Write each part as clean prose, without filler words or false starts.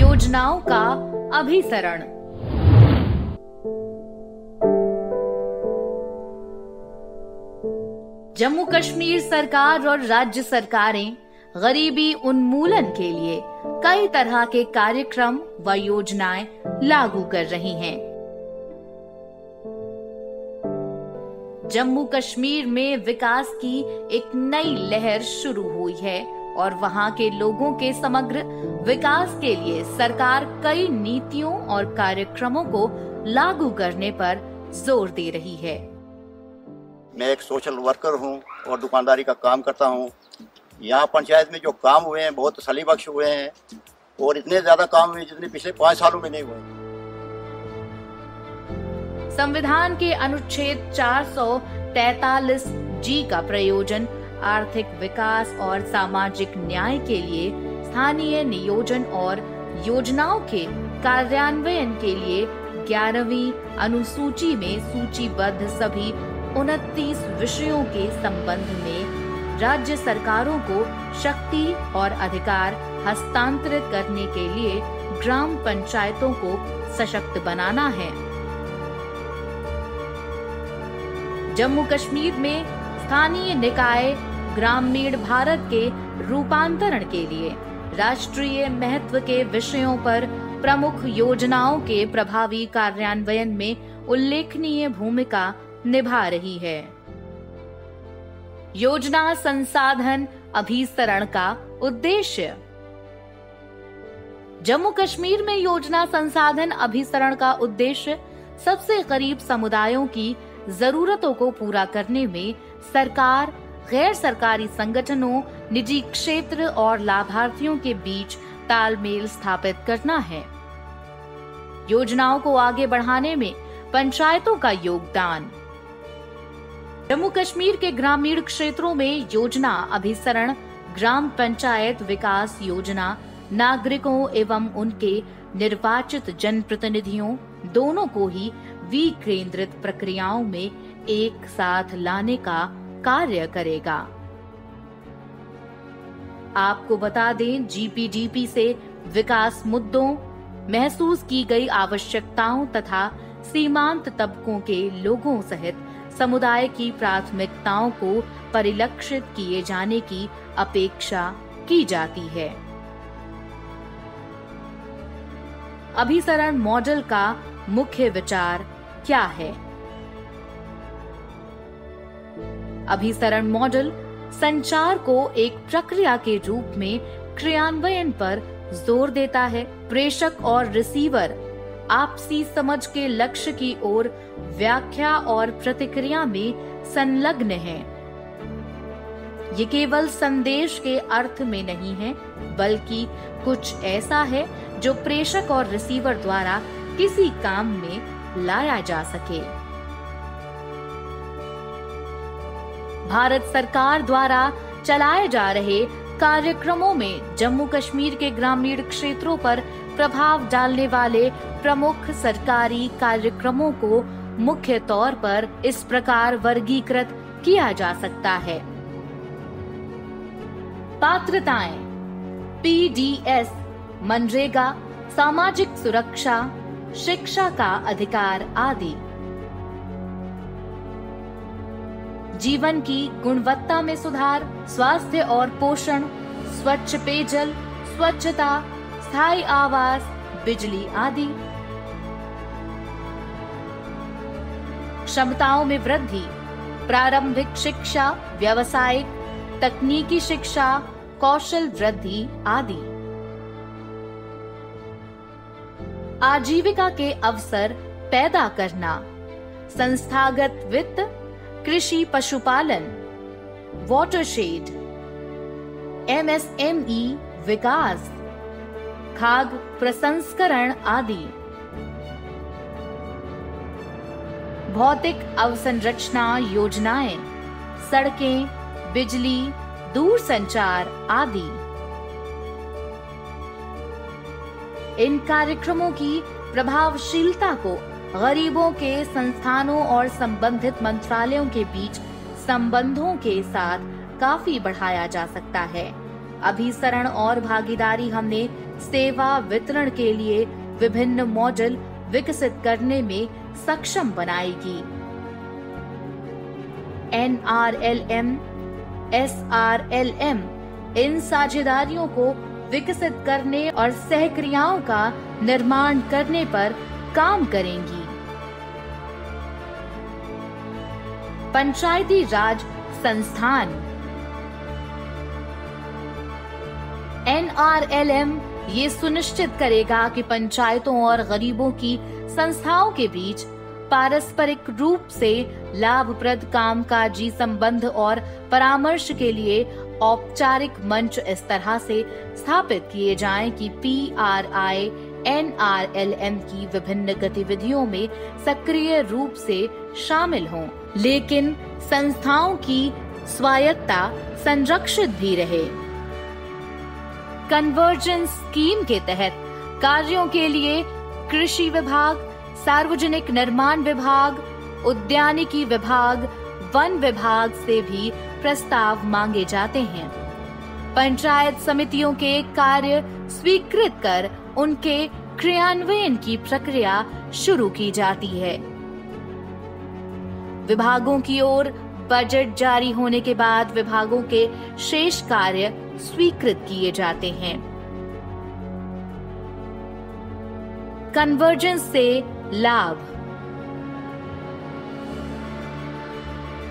योजनाओं का अभिसरण। जम्मू कश्मीर सरकार और राज्य सरकारें गरीबी उन्मूलन के लिए कई तरह के कार्यक्रम व योजनाएं लागू कर रही हैं। जम्मू कश्मीर में विकास की एक नई लहर शुरू हुई है और वहां के लोगों के समग्र विकास के लिए सरकार कई नीतियों और कार्यक्रमों को लागू करने पर जोर दे रही है। मैं एक सोशल वर्कर हूँ और दुकानदारी का काम करता हूँ। यहाँ पंचायत में जो काम हुए हैं बहुत तसल्लीबख्श हुए हैं और इतने ज्यादा काम हुए जितने पिछले 5 सालों में नहीं हुए। संविधान के अनुच्छेद 443 जी का प्रयोजन आर्थिक विकास और सामाजिक न्याय के लिए स्थानीय नियोजन और योजनाओं के कार्यान्वयन के लिए 11वीं अनुसूची में सूचीबद्ध सभी 29 विषयों के संबंध में राज्य सरकारों को शक्ति और अधिकार हस्तांतरित करने के लिए ग्राम पंचायतों को सशक्त बनाना है। जम्मू कश्मीर में स्थानीय निकाय ग्रामीण भारत के रूपांतरण के लिए राष्ट्रीय महत्व के विषयों पर प्रमुख योजनाओं के प्रभावी कार्यान्वयन में उल्लेखनीय भूमिका निभा रही है। योजना संसाधन अभिसरण का उद्देश्य। जम्मू कश्मीर में योजना संसाधन अभिसरण का उद्देश्य सबसे गरीब समुदायों की जरूरतों को पूरा करने में सरकार, गैर सरकारी संगठनों, निजी क्षेत्र और लाभार्थियों के बीच तालमेल स्थापित करना है। योजनाओं को आगे बढ़ाने में पंचायतों का योगदान। जम्मू कश्मीर के ग्रामीण क्षेत्रों में योजना अभिसरण ग्राम पंचायत विकास योजना नागरिकों एवं उनके निर्वाचित जनप्रतिनिधियों दोनों को ही विकेंद्रित प्रक्रियाओं में एक साथ लाने का कार्य करेगा। आपको बता दें, जीपीडीपी से विकास मुद्दों, महसूस की गई आवश्यकताओं तथा सीमांत तबकों के लोगों सहित समुदाय की प्राथमिकताओं को परिलक्षित किए जाने की अपेक्षा की जाती है। अभिसरण मॉडल का मुख्य विचार क्या है? अभिसरण मॉडल संचार को एक प्रक्रिया के रूप में क्रियान्वयन पर जोर देता है। प्रेषक और रिसीवर आपसी समझ के लक्ष्य की ओर व्याख्या और प्रतिक्रिया में संलग्न हैं। ये केवल संदेश के अर्थ में नहीं है, बल्कि कुछ ऐसा है जो प्रेषक और रिसीवर द्वारा किसी काम में लाया जा सके। भारत सरकार द्वारा चलाए जा रहे कार्यक्रमों में जम्मू कश्मीर के ग्रामीण क्षेत्रों पर प्रभाव डालने वाले प्रमुख सरकारी कार्यक्रमों को मुख्य तौर पर इस प्रकार वर्गीकृत किया जा सकता है। पात्रताएं: पीडीएस, मनरेगा, सामाजिक सुरक्षा, शिक्षा का अधिकार आदि। जीवन की गुणवत्ता में सुधार, स्वास्थ्य और पोषण, स्वच्छ पेयजल, स्वच्छता, स्थायी आवास, बिजली आदि। क्षमताओं में वृद्धि, प्रारंभिक शिक्षा, व्यावसायिक, तकनीकी शिक्षा, कौशल वृद्धि आदि। आजीविका के अवसर पैदा करना, संस्थागत वित्त, कृषि पशुपालन, वाटरशेड, एमएसएमई विकास, खाद्य प्रसंस्करण आदि। भौतिक अवसंरचना योजनाएं, सड़कें, बिजली, दूरसंचार आदि। इन कार्यक्रमों की प्रभावशीलता को गरीबों के संस्थानों और संबंधित मंत्रालयों के बीच संबंधों के साथ काफी बढ़ाया जा सकता है। अभिसरण और भागीदारी हमने सेवा वितरण के लिए विभिन्न मॉडल विकसित करने में सक्षम बनाएगी। NRLM, SRLM इन साझेदारियों को विकसित करने और सहक्रियाओं का निर्माण करने पर काम करेंगी। पंचायती राज संस्थान NRLM ये सुनिश्चित करेगा कि पंचायतों और गरीबों की संस्थाओं के बीच पारस्परिक रूप से लाभप्रद कामकाजी संबंध और परामर्श के लिए औपचारिक मंच इस तरह से स्थापित किए जाएं कि PRI NRLM की विभिन्न गतिविधियों में सक्रिय रूप से शामिल हों, लेकिन संस्थाओं की स्वायत्तता संरक्षित भी रहे। कन्वर्जेंस स्कीम के तहत कार्यों के लिए कृषि विभाग, सार्वजनिक निर्माण विभाग, उद्यानिकी विभाग, वन विभाग से भी प्रस्ताव मांगे जाते हैं। पंचायत समितियों के कार्य स्वीकृत कर उनके क्रियान्वयन की प्रक्रिया शुरू की जाती है। विभागों की ओर बजट जारी होने के बाद विभागों के शेष कार्य स्वीकृत किए जाते हैं। कन्वर्जेंस से लाभ।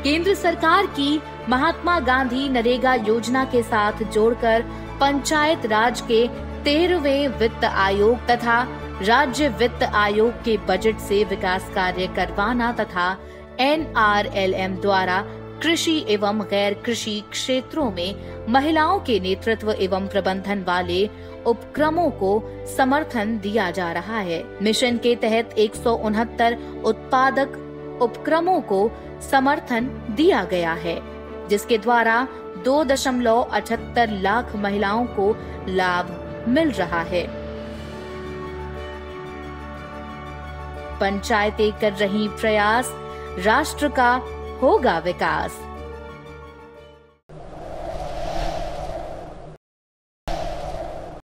केंद्र सरकार की महात्मा गांधी नरेगा योजना के साथ जोड़कर पंचायत राज के 13वें वित्त आयोग तथा राज्य वित्त आयोग के बजट से विकास कार्य करवाना तथा NRLM द्वारा कृषि एवं गैर कृषि क्षेत्रों में महिलाओं के नेतृत्व एवं प्रबंधन वाले उपक्रमों को समर्थन दिया जा रहा है। मिशन के तहत 169 उत्पादक उपक्रमों को समर्थन दिया गया है, जिसके द्वारा 2.78 लाख महिलाओं को लाभ मिल रहा है। पंचायतें कर रही प्रयास, राष्ट्र का होगा विकास।